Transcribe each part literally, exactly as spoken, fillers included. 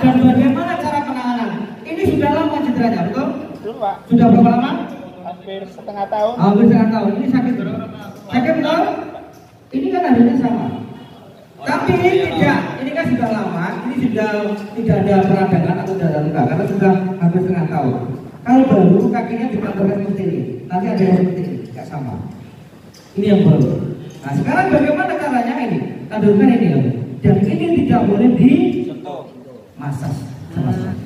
Dan bagaimana cara penanganan? Ini sudah lama cederanya, betul? Betul, Pak. Sudah berapa lama? Hampir setengah tahun. Hampir setengah tahun. Ini sakit betul? Sakit betul? Ini kan adanya sama. Oh, tapi ini ya, tidak. Ini kan sudah lama. Ini sudah tidak ada peradangan atau tidak ada luka karena sudah hampir setengah tahun. Kalau baru kakinya dipanggilkan seperti ini, nanti ada yang seperti ini, tidak sama. Ini yang baru. Nah sekarang bagaimana caranya ini? Tandurkan ini ya. Dan ini tidak boleh dimasak sama sekali.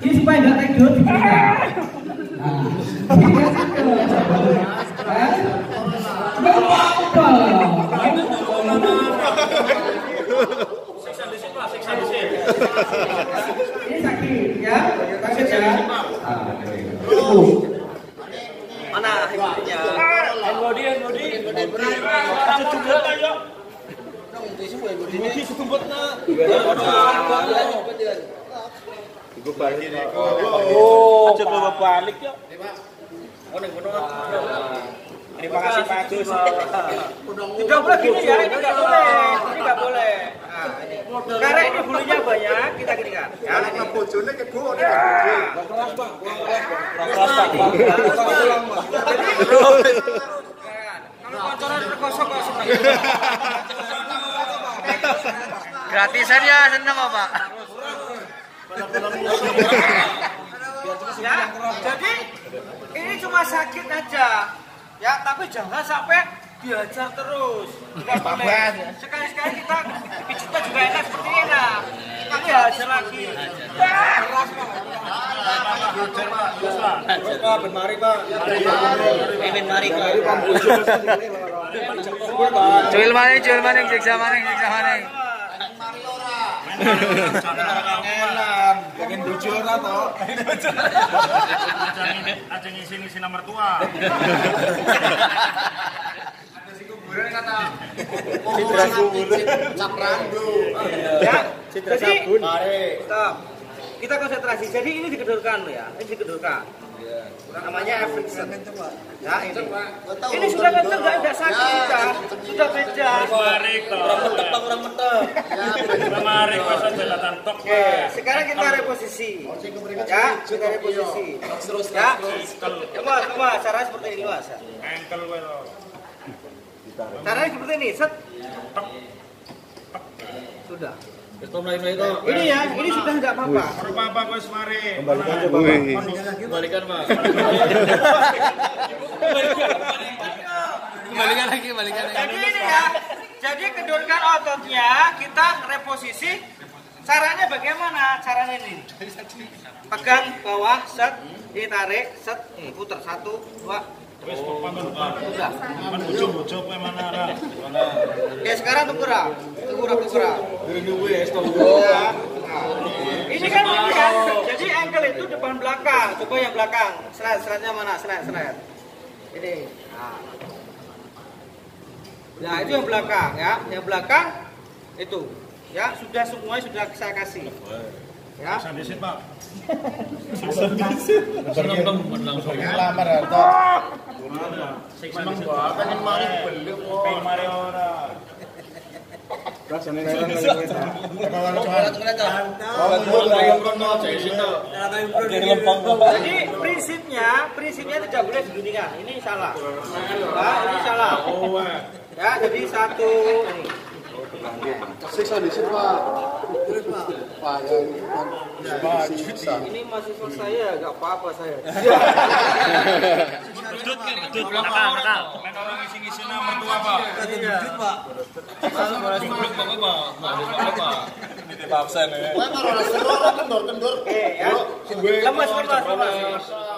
Ini supaya nggak tidur diberikan. Nah, dikasih ke ini sakit ya, sakit ya. Mana hikmahnya? Body, body, body, body. Mungkin sukumputnya oh, balik ya. Terima kasih Pak Agus. Tidak boleh gini ya, ini nggak boleh, ini nggak boleh. Karena ini bulunya banyak, kita gini kan. Ya, bojone ke gua. Keras Bang, keras Bang. Kalau kocoran tergosok kok gratisan ya, seneng kok Pak. Jadi ini cuma sakit aja ya, tapi jangan sampai diajar terus. Sekali-sekali kita pijitnya juga enak seperti ini lah. Ini hajar lagi. Keras Pak. Pak, bermari Pak. Bermari Pak. Cuil maning, cuil maning, jiksa maning, jiksa maning. Elang, pengen bujur atau? Aja ngisi-ngisi nomor tua. Ada si kuburan kata. Citra kuburan, caprandu. Ya, citra sabun. Stop. Kita konsentrasi. Jadi ini dikedurkan ya, ini dikedurkan. Namanya Everson. Nah ini, ini sudah kenceng, nggak sakit kita, sudah beda. Kemarik, orang mentek, orang mentek. Kemarik, masa jelatan tok. Sekarang kita reposisi, ya, kita reposisi. Terus, ya. Mas, mas, cara seperti ini mas. Engkel, welo. Caranya seperti ini, set. Sudah. Ini ya, ini sudah nggak apa-apa. Apa-apa, Mas Mari. Kembalikan coba. Kembalikan Pak. Kembalikan lagi, kembalikan lagi. Jadi ini ya, jadi kedurkan ototnya, kita reposisi. Caranya bagaimana? Caranya ini. Pegang bawah, set, ditarik, set, putar satu, dua. Terus sudah. Ujung-ujung mana arah? Ya sekarang tengkurap, tengkurap, tengkurap. Ini kan ini kan. Jadi angle itu depan belakang. Coba yang belakang. Seret, seretnya mana? Seret, seret. Ini. Nah itu yang belakang ya. Yang belakang itu ya sudah semua sudah saya kasih. Ya. Sambisin Pak. Sambisin. Seneng langsung ngelamar atau seneng gua pengen mari belum pengen mari ora. Rasane nang nang nang. Jadi prinsipnya, prinsipnya tidak boleh diginikan. Ini salah. Nah, ini salah. Ya, jadi satu ini. Siksa di sini Pak. Pak yang siksa. Ini mahasiswa saya, nggak apa-apa saya. Dudut kan, dudut berapa orang? Mereka orang ngisi-ngisi nomor dua Pak. Dudut Pak. Dudut Pak apa? Dudut Pak. Ini Pak absen ya. Wah kalau langsung kendor-kendor. Eh ya. Lemas, lemas, lemas.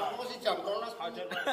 Aku si jam kronos aja.